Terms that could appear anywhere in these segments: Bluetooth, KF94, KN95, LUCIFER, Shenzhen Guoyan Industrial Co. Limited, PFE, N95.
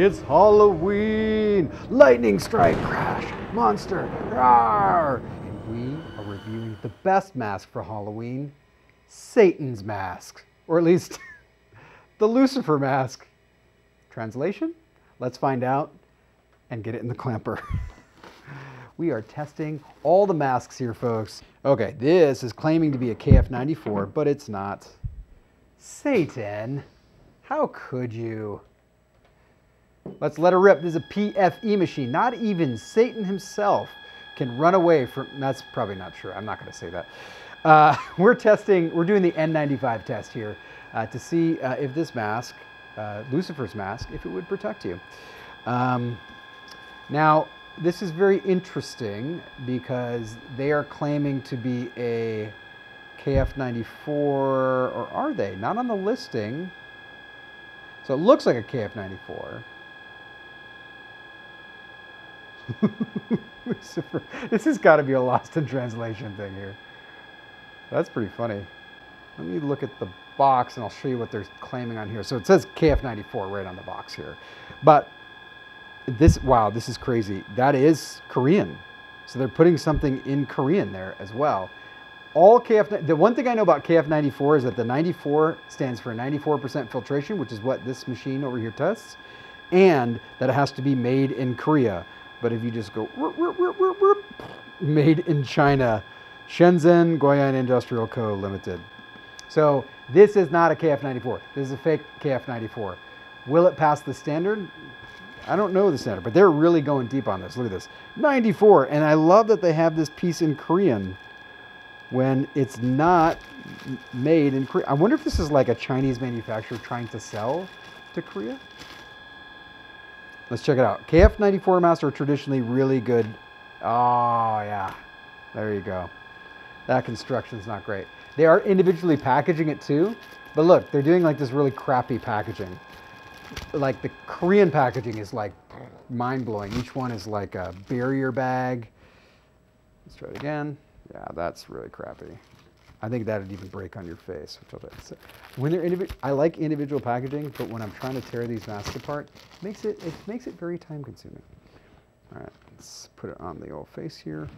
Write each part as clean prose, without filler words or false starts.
It's Halloween! Lightning strike, crash, monster, rawr! And we are reviewing the best mask for Halloween, Satan's mask, or at least the Lucifer mask. Translation? Let's find out and get it in the clamper. We are testing all the masks here, folks. Okay, this is claiming to be a KF94, but it's not. Satan, how could you? Let's let her rip. This is a PFE machine. Not even Satan himself can run away from... That's probably not true. I'm not going to say that. We're doing the N95 test here to see if this mask, Lucifer's mask, if it would protect you. Now, this is very interesting because they are claiming to be a KF94, or are they? Not on the listing. So it looks like a KF94. Lucifer. This has got to be a lost in translation thing here. That's pretty funny. Let me look at the box and I'll show you what they're claiming on here. So it says KF94 right on the box here. But this, wow, this is crazy. That is Korean. So they're putting something in Korean there as well. All the one thing I know about KF94 is that the 94 stands for 94% filtration, which is what this machine over here tests, and that it has to be made in Korea. But if you just go, made in China, Shenzhen Guoyan Industrial Co. Limited. So this is not a KF94. This is a fake KF94. Will it pass the standard? I don't know the standard, but they're really going deep on this. Look at this, 94. And I love that they have this piece in Korean when it's not made in Korea. I wonder if this is like a Chinese manufacturer trying to sell to Korea. Let's check it out. KF94 masks are traditionally really good. Oh, yeah. There you go. That construction's not great. They are individually packaging it too, but look, they're doing like this really crappy packaging. Like the Korean packaging is like mind-blowing. Each one is like a barrier bag. Let's try it again. Yeah, that's really crappy. I think that'd even break on your face. When they're I like individual packaging, but when I'm trying to tear these masks apart, it makes it very time-consuming. All right, let's put it on the old face here.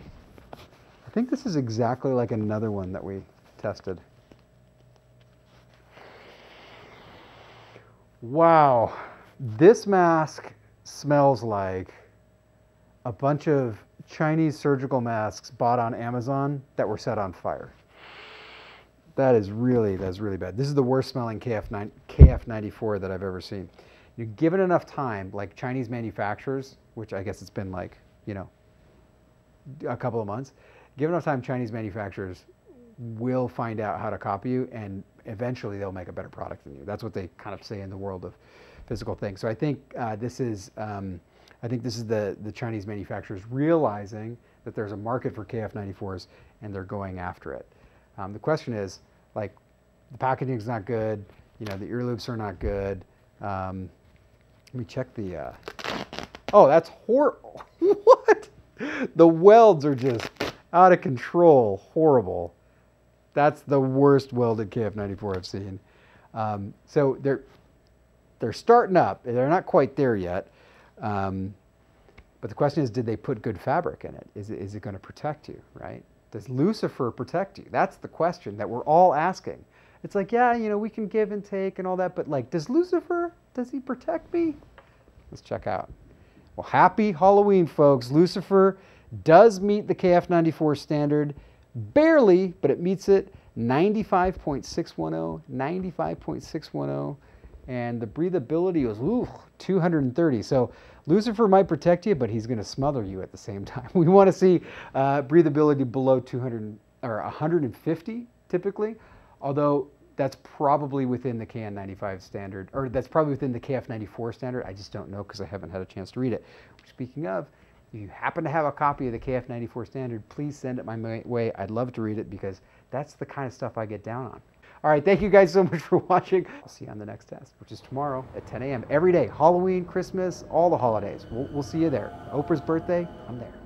I think this is exactly like another one that we tested. Wow, this mask smells like a bunch of Chinese surgical masks bought on Amazon that were set on fire. That's really bad. This is the worst smelling KF94 that I've ever seen. You give it enough time, like Chinese manufacturers, which I guess it's been like, you know, a couple of months. Give enough time, Chinese manufacturers will find out how to copy you, and eventually they'll make a better product than you. That's what they kind of say in the world of physical things. So I think this is the Chinese manufacturers realizing that there's a market for KF94s and they're going after it. The question is, like, the packaging's not good, you know, the ear loops are not good. Let me check the, oh, that's horrible. What? The welds are just out of control, horrible. That's the worst welded KF94 I've seen. So they're starting up, they're not quite there yet. But the question is, did they put good fabric in it? Is it going to protect you, right? Does Lucifer protect you? That's the question that we're all asking. It's like, yeah, you know, we can give and take and all that, but like, does Lucifer, does he protect me? Let's check out. Well, happy Halloween, folks. Lucifer does meet the KF94 standard, barely, but it meets it, 95.610, 95.610. And the breathability was 230. So Lucifer might protect you, but he's going to smother you at the same time. We want to see breathability below 200 or 150 typically, although that's probably within the KN95 standard, or that's probably within the KF94 standard. I just don't know because I haven't had a chance to read it. Speaking of, if you happen to have a copy of the KF94 standard, please send it my way. I'd love to read it because that's the kind of stuff I get down on. All right, thank you guys so much for watching. I'll see you on the next test, which is tomorrow at 10 a.m. every day. Halloween, Christmas, all the holidays. We'll see you there. Oprah's birthday, I'm there.